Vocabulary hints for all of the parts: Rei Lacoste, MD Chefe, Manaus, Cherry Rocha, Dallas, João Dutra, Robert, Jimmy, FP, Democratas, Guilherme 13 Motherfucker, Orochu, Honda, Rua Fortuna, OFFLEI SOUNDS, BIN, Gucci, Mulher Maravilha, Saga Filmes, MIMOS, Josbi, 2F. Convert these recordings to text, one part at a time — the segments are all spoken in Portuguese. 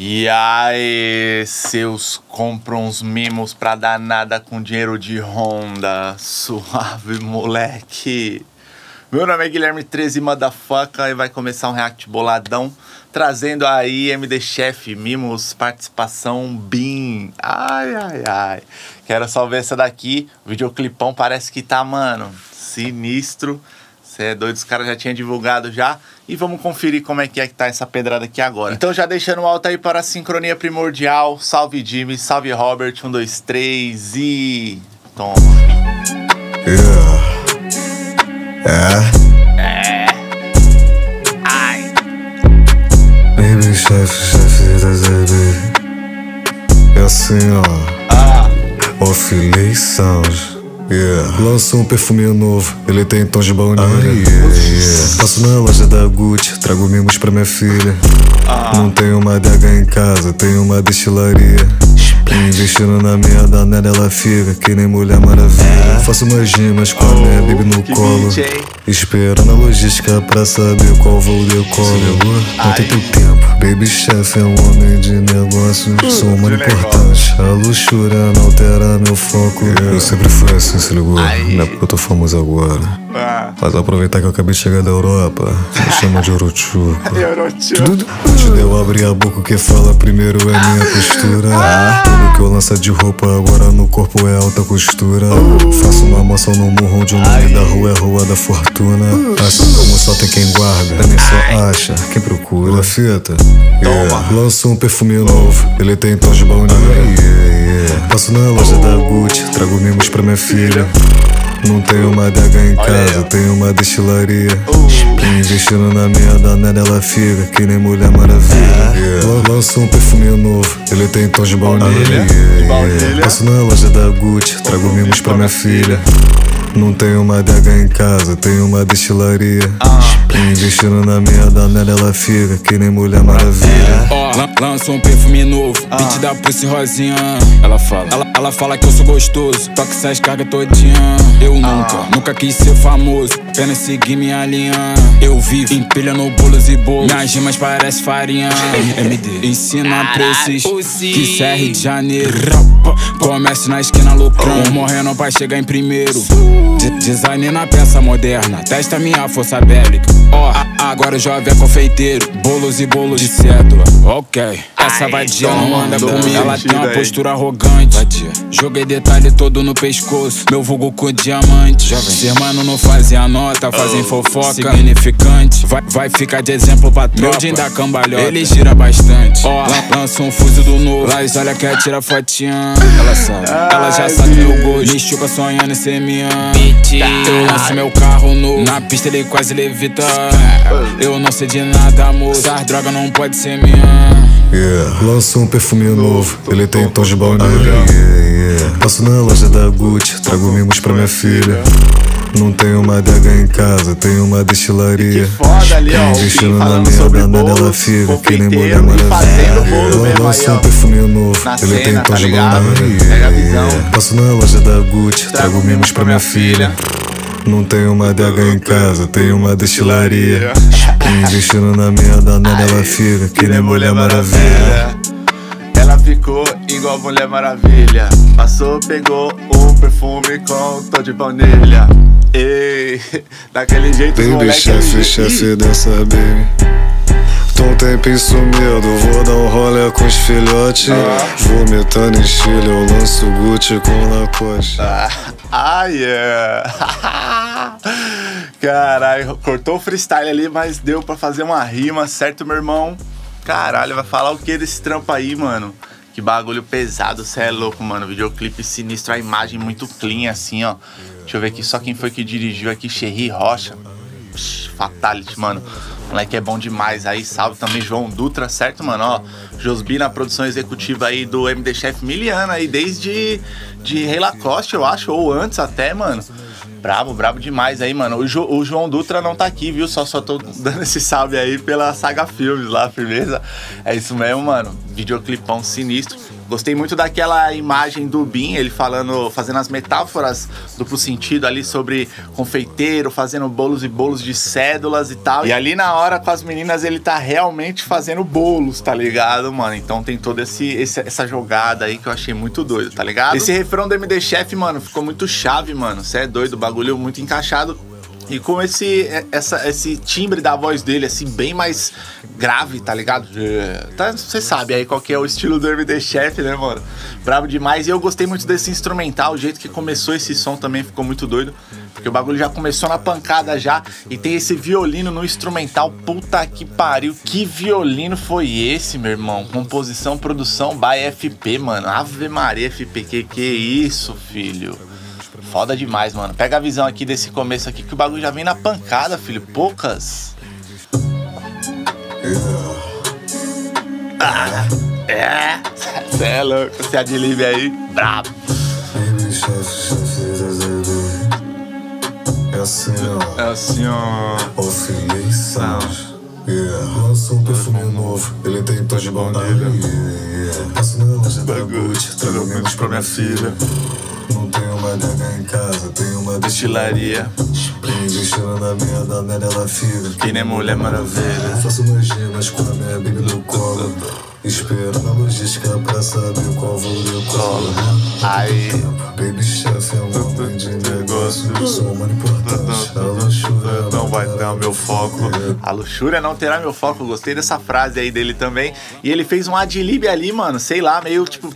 E aí, seus compram uns mimos pra dar nada com dinheiro de Honda, suave moleque. Meu nome é Guilherme 13 Motherfucker e vai começar um react boladão, trazendo aí MD Chefe, mimos, participação, BIN. Ai, ai, ai. Quero só ver essa daqui, o videoclipão parece que tá, mano, sinistro. Cê é doido, os caras já tinham divulgado já. E vamos conferir como é que tá essa pedrada aqui agora. Então já deixando alto aí para a sincronia primordial. Salve Jimmy, salve Robert, 1, 2, 3 e... Toma. Ai. Baby, chefe da ZB. É assim, ó. Ofilei Sound. Yeah. Lança um perfume novo, ele tem tons de baunilha. Passo na loja da Gucci, trago mimos pra minha filha. Não tenho uma adega em casa, tenho uma destilaria. Investindo na minha danada, ela fica que nem Mulher Maravilha. Faço umas rimas com a minha baby no colo. Esperando a logística pra saber qual vou decolo. Não tem teu tempo, baby chefe é um homem de negócio. Sou um mano importante, a luxúria não altera meu foco. Eu sempre fui assim, se ligou? Não é porque eu tô famoso agora. Mas aproveitar que eu acabei de chegar da Europa, me chama de Orochu. Te deu abrir a boca, o que fala primeiro é minha postura. Tudo que eu lanço de roupa agora no corpo é alta costura. Faço uma mansão no morro onde o nome da rua é Rua da Fortuna. Assim como só tem quem guarda, também só acha quem procura. Pula fita, lanço um perfume novo, ele tem tons de baunilha. Passo na loja da Gucci, trago mimos pra minha filha. Não tenho uma adega em casa, tenho uma destilaria. Investindo na minha danada, ela fica que nem Mulher Maravilha. Lanço um perfume novo, ele tem tons de baunilha. Passo na loja da Gucci, trago mimos pra minha filha. Não tenho uma adega em casa, tenho uma destilaria. Investindo na minha danada, ela fica que nem Mulher Maravilha. Lanço um perfume novo, beat da Pussy Rosinha. Ela fala, ela fala que eu sou gostoso, toca essas cargas todinha. Eu nunca quis ser famoso, apenas seguir minha linha. Eu vivo empilhando bolos e bolos, minhas rimas parece farinha. MD ensina preços, que é Rio de Janeiro. Comércio na esquina loucão, morrendo pra chegar em primeiro. Design na peça moderna, testa minha força bélica. Agora o jovem é confeiteiro, bolos e bolos de cédula. Ok, essa vadia não anda comigo. Ela tem uma postura arrogante, joguei detalhe todo no pescoço, meu vulgo com diamante. Os irmãos não fazem a nota, fazem fofoca significante. Vai ficar de exemplo pra tropa, meu din da cambalhota, ele gira bastante. Lança um fuso do novo, Lás olha que atira fotinha. Ela sabe, ela já sabe meu gosto, me chupa sonhando em ser minha. Eu lanço meu carro novo, na pista ele quase levita. Eu não sei de nada, amor, as drogas não pode ser minha. Lanço um perfume novo, ele tem tons de baunilha. Passo na loja da Gucci, trago mimos pra minha filha. Não tenho uma adega em casa, tenho uma destilaria. Investindo na minha danada, ela fica que nem Mulher Maravilha. Lanço um perfume novo, ele tem tons de baunilha. Passo na loja da Gucci, trago mimos pra minha filha. Não tenho uma adega em casa, tenho uma destilaria. Investindo na minha danada, ela fica que nem Mulher Maravilha. Ela ficou igual Mulher Maravilha. Passou, pegou um perfume com tom de baunilha. Ei, daquele jeito moleque. Baby chefe, chefe dessa baby. Tô um tempo sumido, vou dar um rolê com os filhotes. Vomitando em Chile, eu lanço Gucci com Lacoste. Caralho, cortou o freestyle ali, mas deu pra fazer uma rima, certo, meu irmão? Caralho, vai falar o que desse trampo aí, mano? Que bagulho pesado, cê é louco, mano. Videoclipe sinistro, a imagem muito clean, assim, ó. Deixa eu ver aqui só quem foi que dirigiu aqui, Cherry Rocha. Fatality, mano. O moleque é bom demais aí. Salve também João Dutra, certo, mano? Ó, Josbi na produção executiva aí do MD Chefe miliana aí, desde de Rei Lacoste, eu acho, ou antes até, mano. Bravo, brabo demais aí, mano. O João Dutra não tá aqui, viu? Só tô dando esse salve aí pela Saga Filmes lá, firmeza. É isso mesmo, mano. Videoclipão sinistro. Gostei muito daquela imagem do BIN, ele falando, fazendo as metáforas duplo sentido ali sobre confeiteiro, fazendo bolos e bolos de cédulas e tal. E ali na hora com as meninas ele tá realmente fazendo bolos, tá ligado, mano? Então tem toda essa jogada aí que eu achei muito doido, tá ligado? Esse refrão do MD Chefe, mano, ficou muito chave, mano. Cê é doido, o bagulho muito encaixado. E com esse timbre da voz dele, assim, bem mais grave, tá ligado? Você sabe aí qual que é o estilo do MD Chefe, né, mano? Bravo demais. E eu gostei muito desse instrumental, o jeito que começou esse som também ficou muito doido. Porque o bagulho já começou na pancada já. E tem esse violino no instrumental. Puta que pariu. Que violino foi esse, meu irmão? Composição, produção, by FP, mano. Ave Maria, FPQ, que isso, filho? Foda demais, mano. Pega a visão aqui desse começo aqui, que o bagulho já vem na pancada, filho. Poucas. Você é louco. Você adlib aí. Brabo. É assim, ó. É assim, ó. Eu sou um perfume novo, ele tem tons de baunilha. Passo na loja da Gucci, trago amigos pra minha filha. Não tenho uma nega em casa, tenho uma destilaria. Destilando a merda, a merda ela fica. Que nem Mulher Maravilha. Faço umas gemas com a minha baby no colo. Espero na logística pra saber qual vou eu colo. Aí, baby chefe é um homem de negócios. Sou um importante, a luxúria não vai ter o meu foco. A luxúria não terá meu foco. Gostei dessa frase aí dele também. E ele fez um ad-lib ali, mano, sei lá, meio tipo...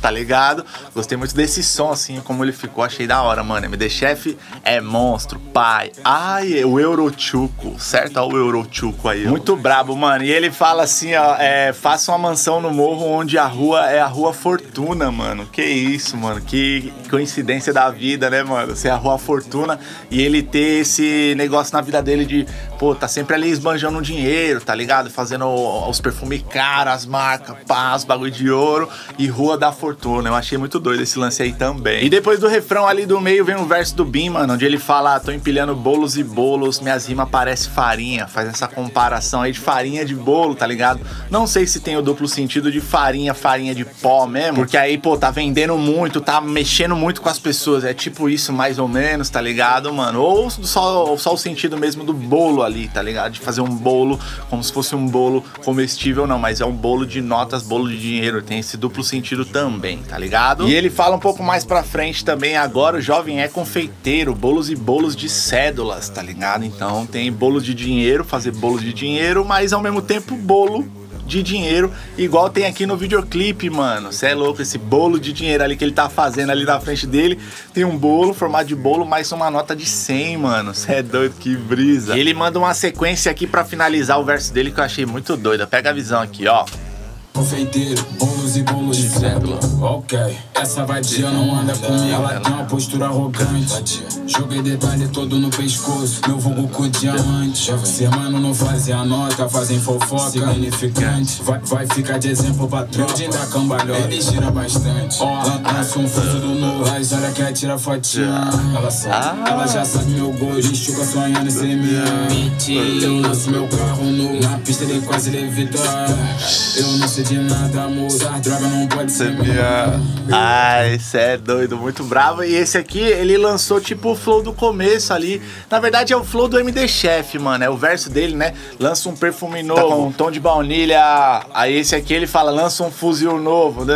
tá ligado? Gostei muito desse som, assim, como ele ficou, achei da hora, mano. MD Chefe é monstro, pai. Ai, o Orochu, certo? Olha o Orochu aí. Ó. Muito brabo, mano. E ele fala assim, ó, faça uma mansão no morro onde a rua é a Rua Fortuna, mano. Que isso, mano. Que coincidência da vida, né, mano? Ser a Rua Fortuna e ele ter esse negócio na vida dele de, pô, tá sempre ali esbanjando dinheiro, tá ligado? Fazendo os perfumes caros, as marcas, pá, os bagulho de ouro e Rua da Fortuna. Eu achei muito doido esse lance aí também. E depois do refrão ali do meio vem um verso do BIN, mano, onde ele fala: tô empilhando bolos e bolos, minhas rimas parecem farinha. Faz essa comparação aí de farinha de bolo, tá ligado? Não sei se tem o duplo sentido de farinha de pó mesmo, porque aí, pô, tá vendendo muito, tá mexendo muito com as pessoas. É tipo isso, mais ou menos, tá ligado, mano? Ou só o sentido mesmo do bolo ali, tá ligado? De fazer um bolo como se fosse um bolo comestível, não, mas é um bolo de notas, bolo de dinheiro. Tem esse duplo sentido também, tá ligado? E ele fala um pouco mais pra frente também: agora o jovem é confeiteiro, bolos e bolos de cédulas, tá ligado? Então tem bolo de dinheiro, fazer bolo de dinheiro, mas ao mesmo tempo bolo de dinheiro, igual tem aqui no videoclipe, mano. Cê é louco, esse bolo de dinheiro ali que ele tá fazendo ali na frente dele, tem um bolo, formato de bolo, mais uma nota de 100, mano. Cê é doido, que brisa. E ele manda uma sequência aqui pra finalizar o verso dele que eu achei muito doida. Pega a visão aqui, ó. Confeiteiro, bolos e bolos de cédula. Ok, essa vadia não anda comigo. Ela tem uma postura arrogante. Joguei detalhe todo no pescoço, meu vulgo com diamante. Ser mano não fazia nota, fazem fofoca significante. Vai ficar de exemplo pra tropa. Da cambalhota, ele gira bastante. Ela dança um fuso do novo, mas olha que atira fotinha. Ela sabe, ela já sabe meu gosto. Enxuga sonhando sem meia. Eu lanço meu carro nu, na pista ele quase levita. Eu não sei de nada, moça, droga não pode ser minha. Ai, cê é doido, muito bravo. E esse aqui, ele lançou tipo o flow do começo ali. Na verdade é o flow do MD Chefe, mano, é o verso dele, né? Lança um perfume novo, tá com um tom de baunilha. Aí esse aqui ele fala, lança um fuzil novo,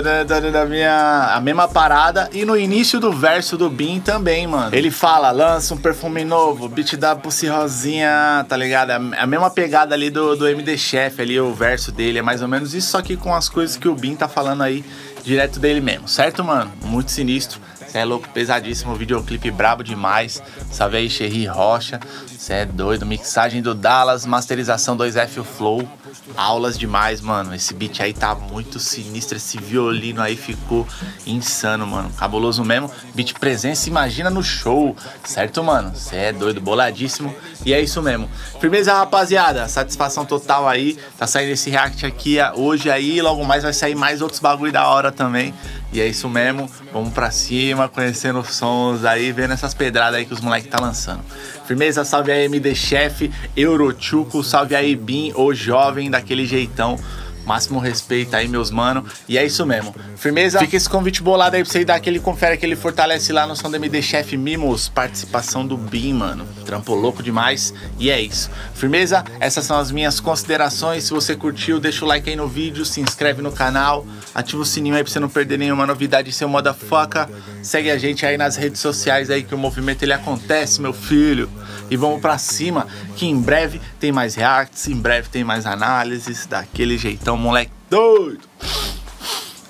a mesma parada. E no início do verso do BIN também, mano, ele fala, lança um perfume novo, beat da Pussy Rosinha, tá ligado? A mesma pegada ali do MD Chefe ali, o verso dele é mais ou menos isso, só que com as coisas que o BIN tá falando aí direto dele mesmo, certo, mano? Muito sinistro, cê é louco, pesadíssimo, videoclipe brabo demais. Salve aí, Cherry Rocha, cê é doido, mixagem do Dallas, masterização 2F, o flow, aulas demais, mano. Esse beat aí tá muito sinistro, esse violino aí ficou insano, mano, cabuloso mesmo. Beat presença, imagina no show, certo, mano? Cê é doido, boladíssimo, e é isso mesmo. Firmeza, rapaziada, satisfação total aí, tá saindo esse react aqui hoje aí, logo mais vai sair mais outros bagulho da hora também. E é isso mesmo, vamos pra cima, conhecendo os sons aí, vendo essas pedradas aí que os moleques tá lançando. Firmeza, salve aí MD Chefe, Eurochuco, salve aí BIN, o jovem daquele jeitão. Máximo respeito aí, meus mano. E é isso mesmo. Firmeza? Fica esse convite bolado aí pra você ir dar aquele confere, aquele fortalece lá no som do MD Chefe Mimos. Participação do BIN, mano. Trampo louco demais. E é isso. Firmeza? Essas são as minhas considerações. Se você curtiu, deixa o like aí no vídeo, se inscreve no canal, ativa o sininho aí pra você não perder nenhuma novidade, seu motherfucker. Segue a gente aí nas redes sociais aí que o movimento ele acontece, meu filho. E vamos pra cima, que em breve tem mais reacts, em breve tem mais análises daquele jeitão, moleque doido.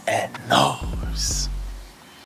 É nóis.